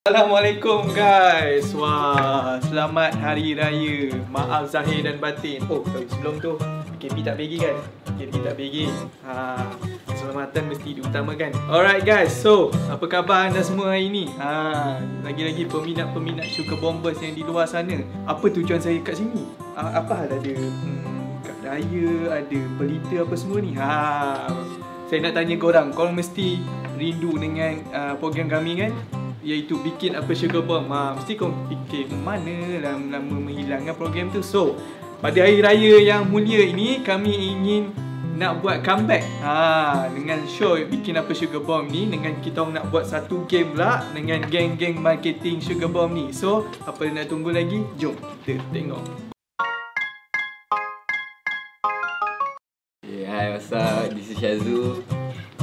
Assalamualaikum guys. Wah, selamat Hari Raya. Maaf zahir dan batin. Oh, sebelum tu PKP tak pergi kan? PKP tak pergi. Keselamatan mesti diutamakan. Alright guys, so apa khabar anda semua hari ni? Lagi-lagi peminat-peminat Sugar Bombers yang di luar sana. Apa tujuan saya kat sini? Apa hal ada kat raya, ada pelita apa semua ni? Saya nak tanya korang, korang mesti rindu dengan program kami kan? Iaitu bikin apa Sugar Bomb. Mesti kau fikir mana lama-lama menghilangkan program tu. So pada Hari Raya yang mulia ini, kami ingin nak buat comeback dengan show bikin apa Sugar Bomb ni. Dengan kita orang nak buat satu game pula dengan geng-geng marketing Sugar Bomb ni. So apa yang nak tunggu lagi? Jom kita tengok. Hai, what's up? This is Dizhazoo.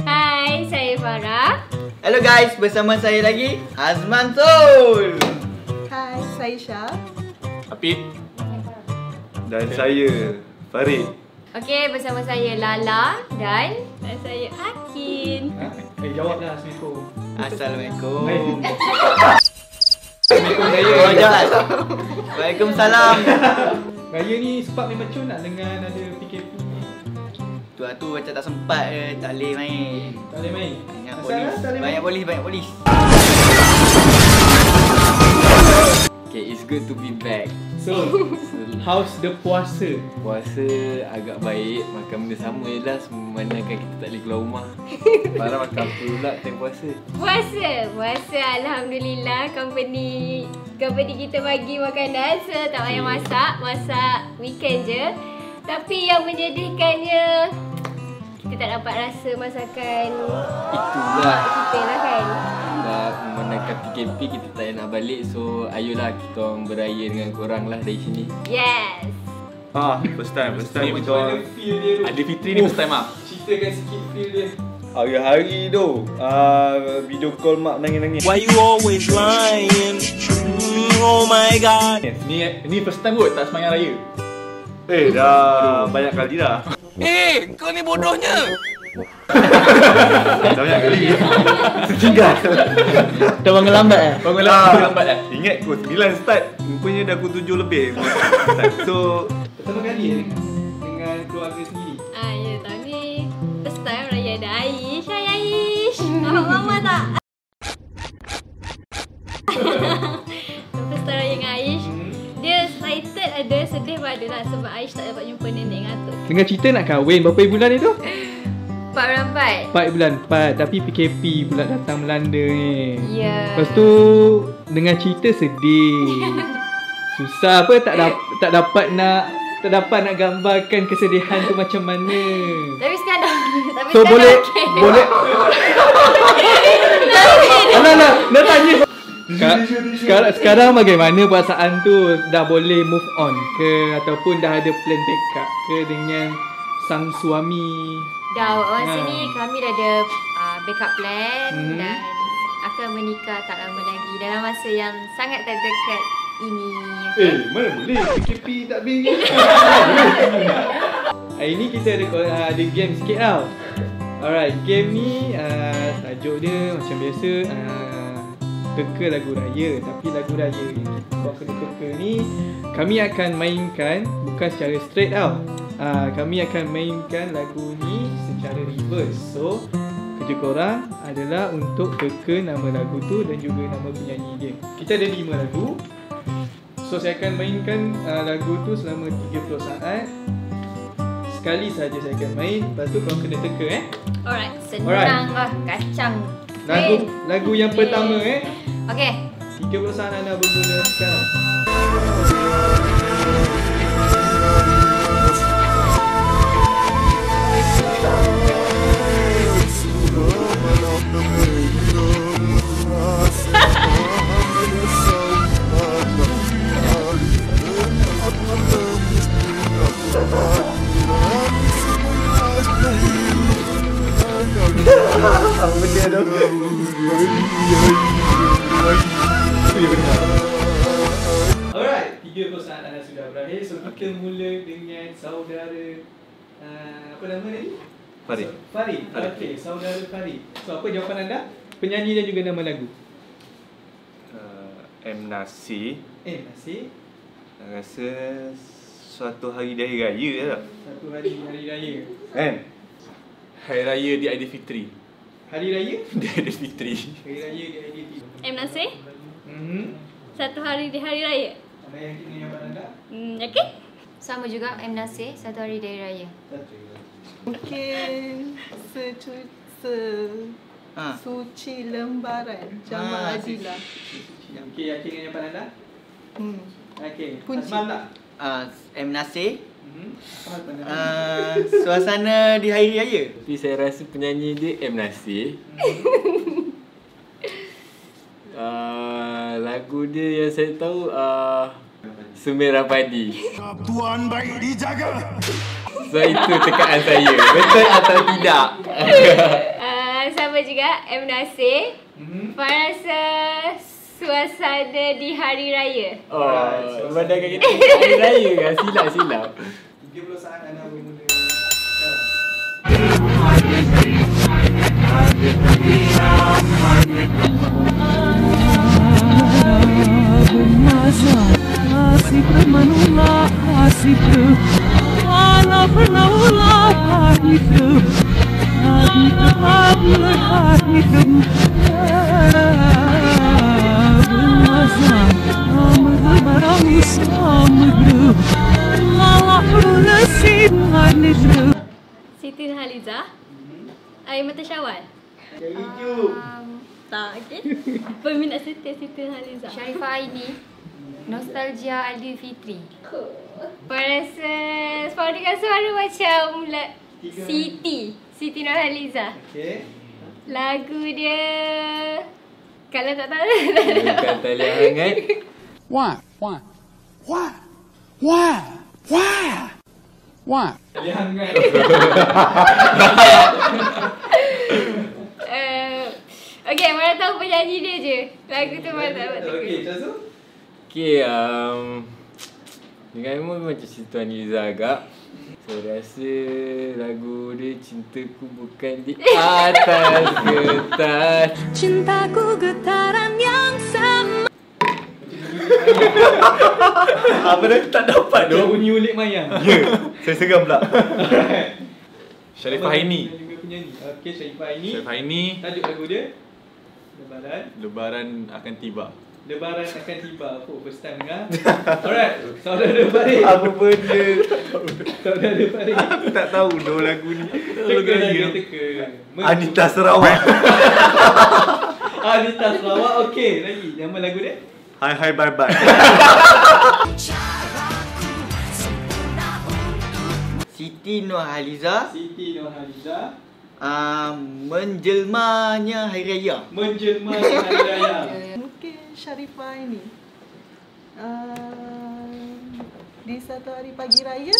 Hai, saya Farah. Hello guys, bersama saya lagi Azman Toul. Hai, Saisya. Afid. Dan saya Farid. Okey, bersama saya Lala dan saya Akin. Jawablah assalamualaikum. Assalamualaikum. Waalaikumsalam. Raya ni sebab memang cun nak dengan ada PKP. Tu macam tak sempat je, tak boleh main. Tak boleh main? Banyak polis, banyak polis. Okay, it's good to be back. So, how's the puasa? Puasa agak baik, makan benda sama je lah. Semua manakan kita tak boleh keluar rumah. Barang makan pula time puasa. Puasa, Alhamdulillah. Company kita bagi makanan, so tak payah masak weekend je. Tapi yang menjadikannya, kita tak dapat rasa masakan itulah kita lah kan. Sebab memandangkan PKP kita tak payah nak balik. So ayolah kita orang beraya dengan korang lah dari sini. Yes. First time kita orang ada Fitri ni first time lah. Ceritakan sikit feel dia. Hari-hari tu video call mak nangis-nangis. Why you always lying? Oh my god. Ni first time kot tak semangat raya. Dah banyak kali dah. Kau ni bodohnya. Dah banyak kali. Tinggal. Dah bangun lambat eh? Bangun lambat eh? Ingat kau 9 start, rupanya dah aku 7 lebih. So, pertama kali dengan keluarga sendiri. Ya, tahun ni first time raya ada Aish. Hai Aish. Mama tak? First time raya dengan Aish. Dia excited ada, sedih pun ada lah sebab Aish tak dapat jumpa nenek dengan atuk. Dengar cerita nak kahwin, berapa bulan itu? 4 bulan 4. Tapi PKP pula datang melanda ni. Ya. Lepas tu dengar cerita sedih. Susah apa tak dapat nak gambarkan kesedihan tu macam mana. Tapi sekarang so boleh. Alah, nak tanya sekarang bagaimana perasaan tu? Dah boleh move on ke? Ataupun dah ada plan backup ke dengan sang suami? Dah, masa ni kami dah ada backup plan. Dan akan menikah tak lama lagi, dalam masa yang sangat terdekat ini. Mana boleh PKP tak bing. Hari ni kita ada game sikit tau. Alright, game ni tajuk dia macam biasa, keke lagu raya. Tapi lagu raya yang kita buat keke ni, kami akan mainkan bukan secara straight tau. Kami akan mainkan lagu ni secara reverse. So kerja korang adalah untuk keke nama lagu tu dan juga nama penyanyi dia. Kita ada 5 lagu. So saya akan mainkan lagu tu selama 30 saat. Sekali saja saya akan main. Lepas tu korang kena teka eh. Alright, senang lah kacang. Lagu yang pertama eh. Okey. 30 saat anda bermula sekarang. Alright, 30 saat anda sudah berakhir. So kita mula dengan saudara apa nama tadi? Farid. Okey, saudara Farid. So apa jawapan anda? Penyanyi dan juga nama lagu. M. Nasir. M. Nasir. Rasa suatu hari di Hari Raya lah. Suatu hari Hari Raya. Kan? Hari Raya di Aidilfitri. Hari Raya? Di Aidilfitri. Hari Raya di Aidilfitri. M. Nasir? Satu hari di Hari Raya. Ada yang kini yang anda? Yakin? Sama juga M. Nasir, satu hari di Hari Raya. Mungkin suci lembaran Jamal Abdillah. Okey, yakin dengan jawapan anda? Okey. Azman. M. Nasir. Suasana di Hari Raya. Tapi saya rasa penyanyi dia M. Nasir. Lagu dia yang saya tahu Semerah Padi. Tuan baik dijaga. So itu tekaan saya. Betul atau tidak? Sama juga M. Nasir. Saya rasa suasana di Hari Raya. Oh, pada kita Hari Raya kan? Silap-silap 30 saat anda bermula. Siti Nurhaliza, Air Mata Syawal. Tak, okey. Peminat setiap Siti Nurhaliza. Sharifah Aini, Nostalgia Aidilfitri. Saya rasa sebab dengan suara macam Siti Nurhaliza. Okey. Lagu dia kalau tak tahu. Kata lihat kan. Wah. Lihat kan. Okey, mana tahu penyanyi dia je. Lagu tu mana tahu. Okey, Cazu. Okey, dengan ilmu macam Siti Nurhaliza agak. Saya rasa lagu dia Cintaku Bukan Di Atas Kertas. Cintaku getaran yang sama. Apa dah tak dapat tu? Bunyi ulik mayang. Ya, saya seram pula. Sharifah Aini. Okey, Sharifah Aini. Sharifah Aini. Tajuk lagu dia Lebaran Akan Tiba. Lebaran akan tiba. Oh, first time dengar. Alright, saudara Farid. Apa benda? Saudara Farid. Aku tak tahu dua lagu ni. Teka. Anita Sarawak. Anita Sarawak, okey. Lagi, nama lagu dia? Hai Hai Bye Bye. Siti Nurhaliza. Menjelmanya Hari Raya. Sharifah Aini, di satu hari pagi raya.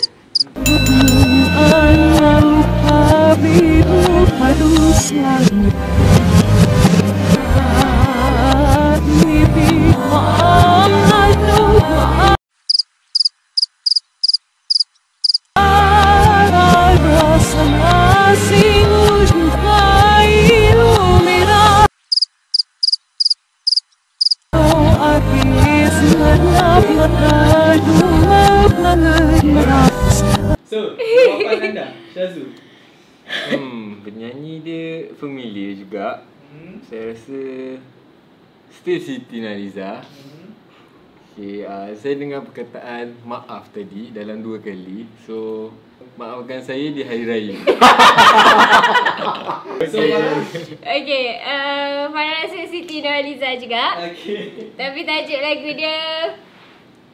So, jawapan anda, Shazoo? Penyanyi dia familiar juga. Saya rasa still Siti Nurhaliza. Okay, saya dengar perkataan maaf tadi dalam 2 kali. So, maafkan saya di Hari Raya. Okay, Farah rasa Siti Nurhaliza juga. Okay. Tapi tajuk lagu dia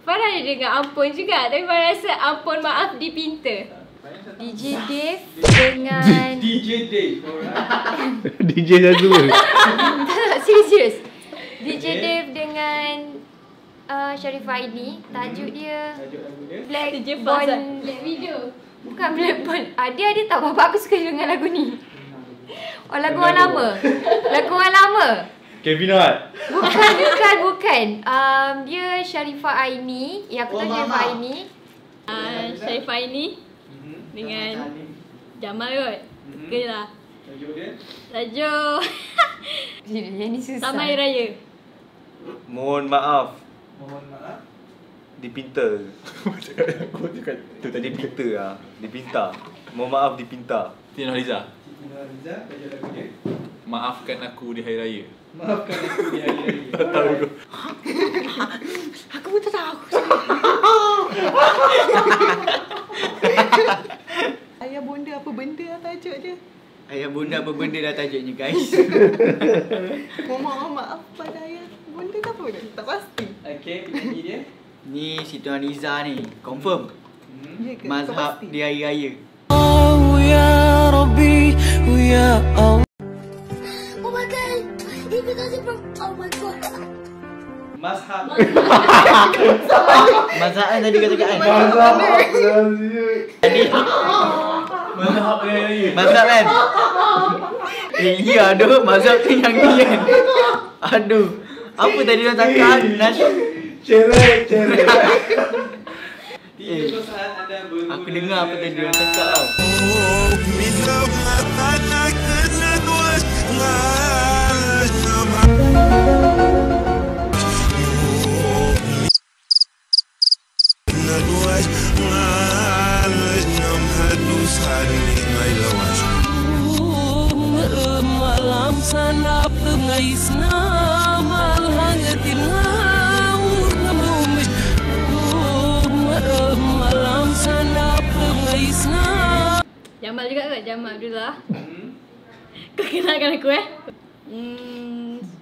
Farah ada dengar Ampun juga. Tapi Farah rasa Ampun Maaf Dipinta. DJ Dave dengan DJ Dave. DJ Dave. Serius. DJ Dave dengan Sharifah Aini. Tajuk dia Black Bond Video. Bukan Blackburn. Dia tahu bapak aku suka dengan lagu ni. Oh, lagu orang lama. Kevin Hart. Bukan. Dia Sharifah Aini. Ya, aku tahu Sharifah Aini. Sharifah Aini dengan Jamal kot. Okey lah. Tajuk dia? Tajuk. Yang ni susah. Samai Raya. Mohon maaf. Dipinta. Aku cakap tu tadi pinta ah. Dipinta. Mohon maaf dipinta. Tina Rizal. Baca lagu dia. Maafkan aku di hari raya. Maafkan aku di hari raya. Tak tahu aku. Aku pun tak tahu. Ayah bonda apa benda lah tajuk dia. Ayah bonda apa benda lah tajuknya guys. Mohon maaf pada ayah bonda ke apa dah? Tak pasti. Okey, penyanyi dia. Ni Siti Nurhaliza ni, confirm. Mazhab di hari raya. Oh ya Rabbi, ya Allah. Oh my god. If it doesn't from oh my god. Mazhab. Mazhab tadi kata-kataan. Mazhab. Tadi. Mazhab ni. Mazhab kan? Eh ya aduh, mazhab tu yang ni kan. Aduh. Apa tadi orang cakap? Cerek. Aku dengar apa tadi orang cakap tau. Malam sanap pengais nama langit laut namumit. Malam sanap pengais nama. Jamal juga ke? Jamal Abdillah. Kau kenalkan aku eh?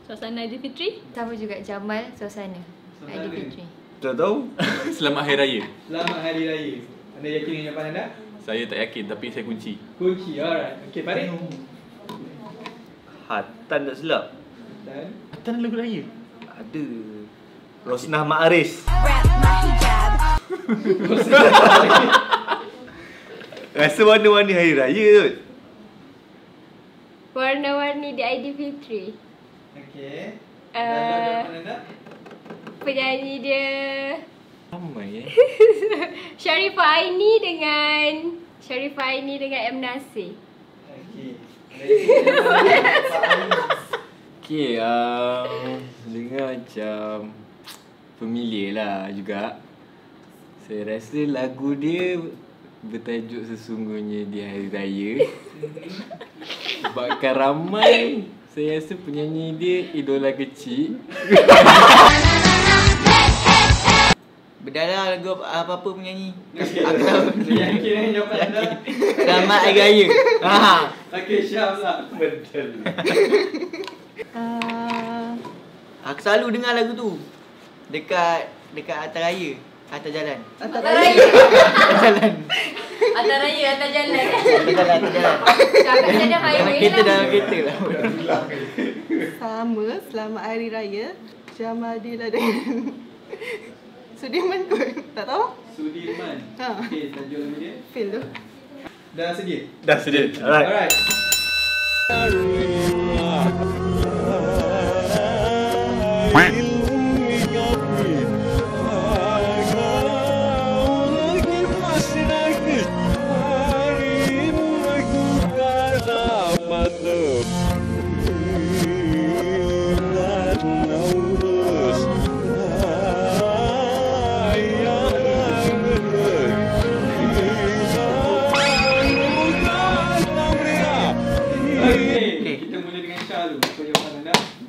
Suasana Aidilfitri? Sama juga Jamal suasana Aidilfitri. Sudah tahu? Selamat Hari Raya. Selamat Hari Raya. Anda yakin dengan jawapan anda? Saya tak yakin tapi saya kunci. Kunci, alright. Okay, Farid. Hatan tak silap. Hatan lagu raya? Ada. Rosnah Mak Aris. Rasa warna-warni hari raya kot. Warna-warni di Aidilfitri. Okey. Penyanyi dia ramai eh. Sharifah Aini dengan M. Nasir. Okey. Okay, dengar macam familiar lah juga. Saya rasa lagu dia bertajuk Sesungguhnya di Hari Raya. Sebabkan ramai, saya rasa penyanyi dia idola kecil. Berdarah lagu apa-apa penyanyi. Aku yakin jawapan anda. Selamat Hari Raya. Haa. Okay, Syam lah. Betul. Aku selalu dengar lagu tu dekat atas jalan. Dalam highway lah. Dalam kereta lah. Sama, selamat Hari Raya. Jamal Abdillah dengan Sudirman kot. Tak tahu? Sudirman. Ha. Okay, tajuk lagu dia. Fail tu. Dah sedia. Alright.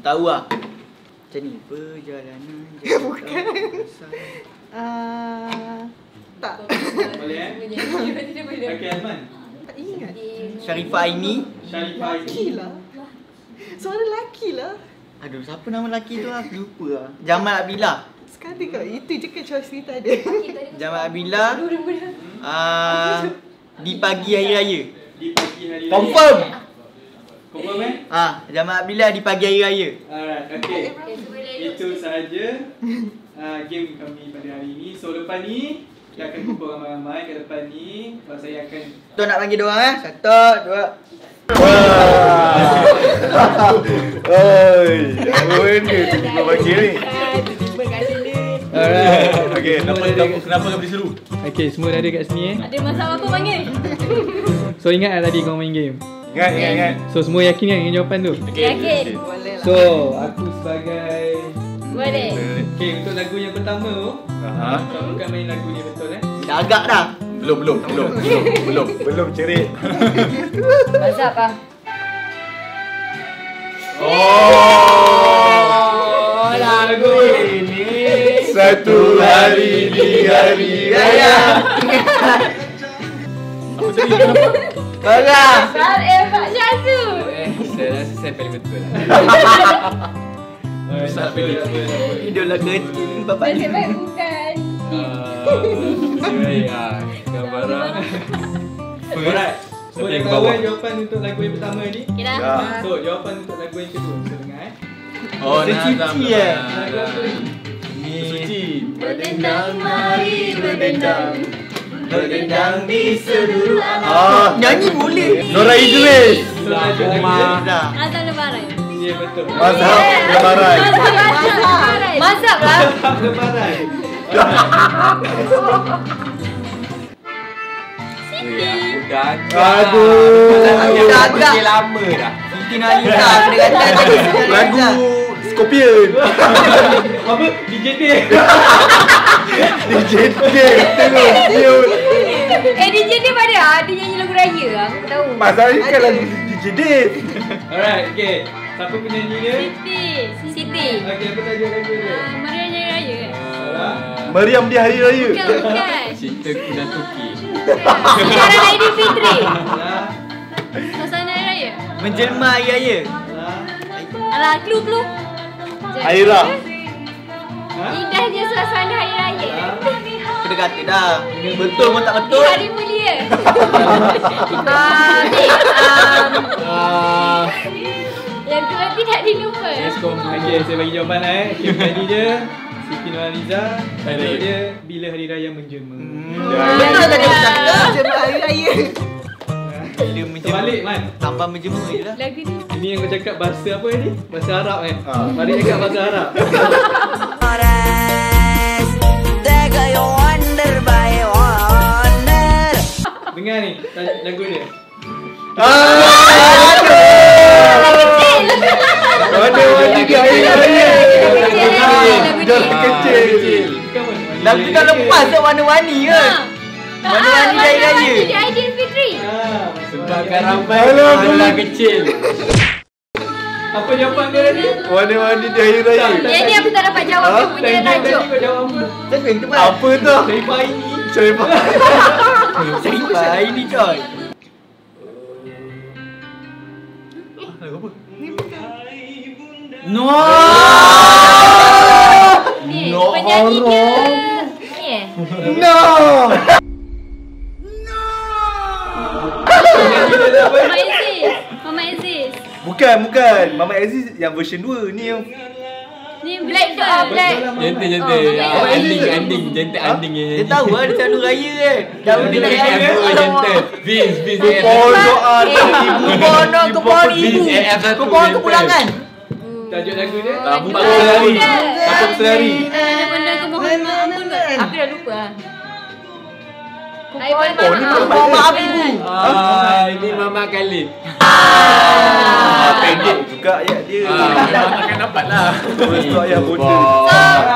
Tahu lah. Macam ni perjalanan bukan. Tak boleh eh? Okay, Azman. Tak ingat. Sharifah Aini. Laki lah. Suara laki lah. Aduh, siapa nama laki tu lah? Lupa lah. Jamal Abdillah. Sekali kau, itu je ke choice ni tak ada. Jamal Abdillah. Di pagi hari raya. Confirm. Confirm eh? Jamal Abdillah di pagi hari raya. Alright, okay. Itu sahaja game kami pada hari ini. So lepas ni, kita akan kumpul ramai-ramai. Ke lepas ni, saya akan kita nak panggil diorang eh? 1, 2. Oi, apa benda tu kita panggil ni? Terima kasih ni. Alright. Okay, kenapa kau disuruh? Okay, semua dah ada kat sini eh? Ada masalah apa panggil? So ingat lah tadi kau main game? Ingat. So semua yakin kan dengan jawapan tu? Okay. Yakin. So aku sebagai Okay, untuk lagu yang pertama tu, kau bukan main lagu ni betul eh? Dah agak dah. Belum cerit. Bahasa apa? Oh, lagu ini satu hari di hari raya. Apa tadi kenapa? Bagus. Sarah Dizhazoo. Saya rasa saya paling betul. Besar pilih idola kecil bapak ni. Baik bukan. Gambaran. Alright. Boleh tahu jawapan untuk lagu yang pertama ni? Okeylah. So, jawapan untuk lagu yang kedua. Kita dengar eh. Oh, suci eh. Suci. Berdendang mari berdendang. Berdendang di seluruh alam. Oh, nyanyi boleh. Nora Idris. Dah. Azan lebaran. Ya betul. Mazhab lebaran. Mazhab lah. Lebaran. Siti. Aduh. Dah agak lama dah. Tina Rizal dia kata tadi lagu Scorpion. Apa? DJ Dave. DJ Dave tengok cute. Eh DJ Dave ada dia nyanyi lagu raya aku tahu. Masalahnya kan lagu DJ Dave. Alright, okey. Siapa penyanyi dia? Siti. Okey, apa tajuk lagu dia? Meriam di Hari Raya. Meriam di Hari Raya. Bukan. Cinta Kuda Tuki. Sekarang Lady Fitri. Suasana Hari Raya. Menjelma Hari Raya. Alah, clue. Aira. Indahnya suasana Hari Raya. Kena kata dah. Betul pun tak betul. Di Hari Mulia. Yang tu nanti tak dilupa. Yes, okay, saya bagi jawapan lah eh. Okay, penyanyi dia Siti Nurhaliza. Tajuk dia Bila Hari Raya Menjelma. Betul tak dia bercakap? Menjelma Hari Raya. Bila menjelma. Terbalik, Man. Tambah menjelma je lah. Lagu ni. Ini yang kau cakap bahasa apa ni? Bahasa Arab kan? Farid cakap bahasa Arab. Dengar ni lagu dia. Warna kecil. Lagu tu dah lepas dah warna-warni kan? Warna-warni raya-raya. Aidilfitri. Sebabkan ramai warna kecil. Apa jawapan dia tadi? Warna-warni raya-raya. Yang ni aku tak dapat jawab dia punya tajuk. Apa tu? Sharifah Aini coy. Lagu apa? No. No. Penyanyi dia. Ni eh? No. No. Mama Aziz. Bukan. Mama Aziz yang version 2 ni yang Black. Jente ending. Dia tahu ah dia selalu raya eh. Tahu dia jente. Bis. Kepon kepulangan. Tajuk lagu dia Takut Selari. Benda kebohongan pun aku dah lupa ah. Maaf ibu. Ini Mama Khalid. Pendek juga ayat dia. Akan dapatlah. Betul ayat bodoh.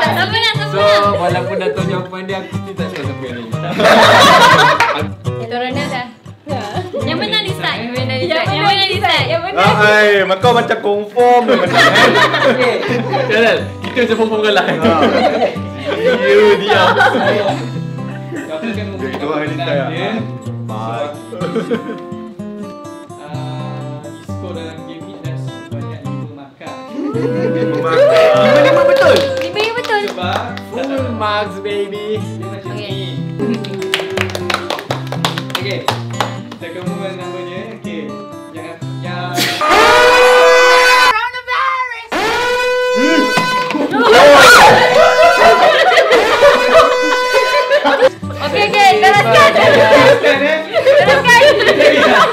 Tak sama. So, walaupun dah tahu jawapan dia aku still tak tahu sampai lagi. Torana dah. Yang benar ni start. Yang benar. Hai, kau macam confirm dah benar. Okey. Jangan. Kita macam confirm kalah. Dia. Aku kan menggunakan benar dia. Bye. Dalam game ni dah sebanyak 5 markah. 5 markah. 5 betul. 5 betul. Cuba. Full marks baby. Okey. Okey. Kita kembali nombor dia. Okey. Jangan. Coronavirus. Okey. Teruskan.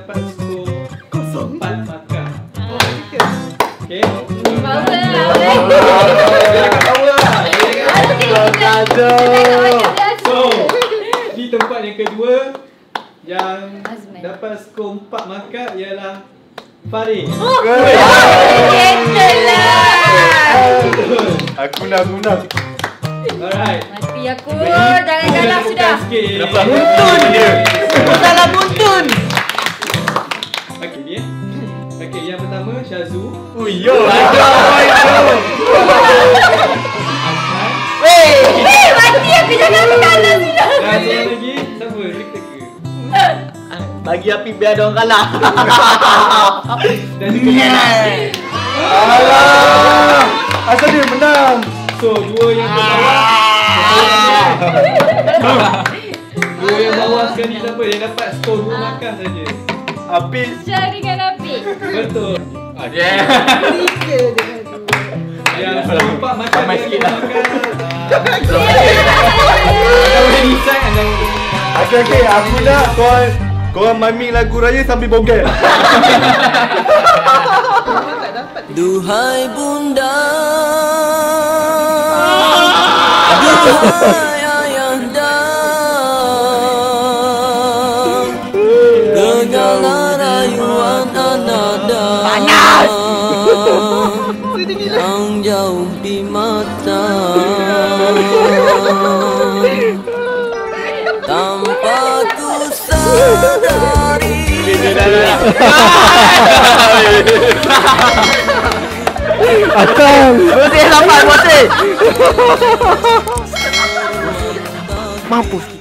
So, di tempat yang kedua yang dapat skor 4 markah ialah Farid. Aku dah guna. Alright. Mati aku. Jangan-jangan sudah. Muntun dia. Salah muntun. Okey dia. Okey, yang pertama Syazoo. Oh yo. Weh, mati aku jangan kalah sudah. Lagi lagi sama teka-teka. Bagi api biar dia orang kalah. Dan alah. Asal dia menang. So, dua yang bawah. Dua yang bawah sekali siapa yang dapat skor 2 markah saja. Api. Syah dengan api. Betul. Yeah. Yang nampak macam dia makan. Jangan design anda. Okey, aku nak korang miming lagu raya sambil bogel. Duhai bunda, duhai ayahanda, segala rayuan ananda yang jauh di mata, tanpa ku sadari. Akan betul dapat betul. Mampus.